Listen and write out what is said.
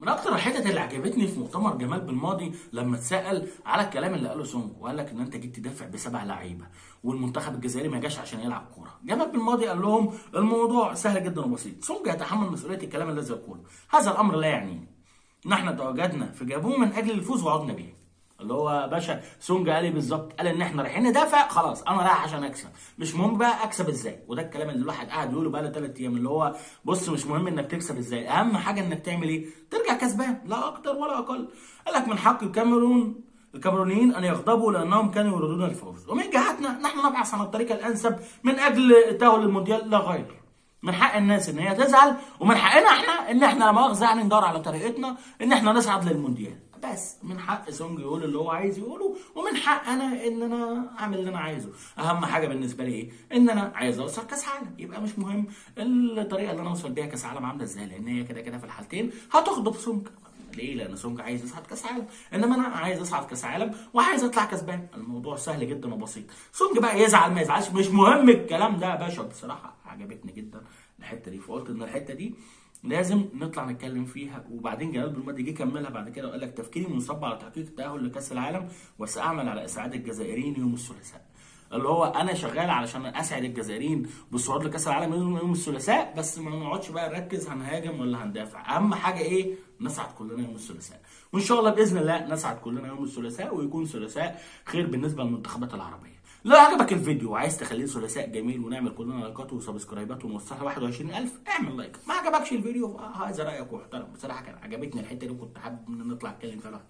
من اكتر الحتت اللي عجبتني في مؤتمر جمال بلماضي لما اتسال على الكلام اللي قاله سونجو، وقال لك ان انت جيت تدافع ب7 لعيبه والمنتخب الجزائري ما جاش عشان يلعب كوره. جمال بلماضي قال لهم الموضوع سهل جدا وبسيط، سونجو يتحمل مسؤوليه الكلام الذي يقوله، هذا الامر لا يعنيني. نحن تواجدنا في جابوه من اجل الفوز وعدنا بيه. اللي هو باشا سونجو قال ايه بالظبط؟ قال ان احنا رايحين ندافع، خلاص انا رايح عشان اكسب، مش مهم بقى اكسب ازاي. وده الكلام اللي الواحد قاعد يقوله بقى له 3 ايام، اللي هو بص مش مهم انك تكسب ازاي، اهم حاجه انك تعمل ايه؟ ترجع كسبان لا اكتر ولا اقل. قال لك من حق الكاميرونيين ان يغضبوا لانهم كانوا يريدون الفوز، ومن جهتنا نحن نبحث عن الطريقه الانسب من اجل التاهل للمونديال لا غير. من حق الناس ان هي تزعل، ومن حقنا احنا ان احنا لا مؤاخذه يعني ندور على طريقتنا ان احنا نصعد للمونديال، بس من حق سونجو يقول اللي هو عايز يقوله، ومن حق انا ان انا اعمل اللي انا عايزه. اهم حاجه بالنسبه لي ايه؟ ان انا عايز اوصل كاس عالم، يبقى مش مهم الطريقه اللي انا اوصل بيها كاس عالم عامله ازاي، لان هي كده كده في الحالتين هتغضب سونجو. ليه؟ لان سونجو عايز يصعد كاس عالم، انما انا عايز اصعد كاس عالم وعايز اطلع كسبان. الموضوع سهل جدا وبسيط، سونجو بقى يزعل ما يزعلش مش مهم. الكلام ده يا باشا بصراحه عجبتني جدا الحته دي، فقلت ان الحته دي لازم نطلع نتكلم فيها. وبعدين جمال بلماضي جه كملها بعد كده وقال لك تفكيري منصب على تحقيق التأهل لكأس العالم وسأعمل على إسعاد الجزائريين يوم الثلاثاء. اللي هو أنا شغال علشان أسعد الجزائريين بالصعود لكأس العالم يوم الثلاثاء، بس ما نقعدش بقى نركز هنهاجم ولا هندافع، أهم حاجة إيه؟ نسعد كلنا يوم الثلاثاء، وإن شاء الله بإذن الله نسعد كلنا يوم الثلاثاء ويكون ثلاثاء خير بالنسبة للمنتخبات العربية. لو عجبك الفيديو وعايز تخليه ثلاثاء جميل ونعمل كلنا لايكات وسبسكرايبات ونوصلها 21000 اعمل لايك. ما عجبكش الفيديو هذا رايك واحترم، بصراحه كان عجبتني الحته دي وكنت حابب ان نطلع نتكلم فيها.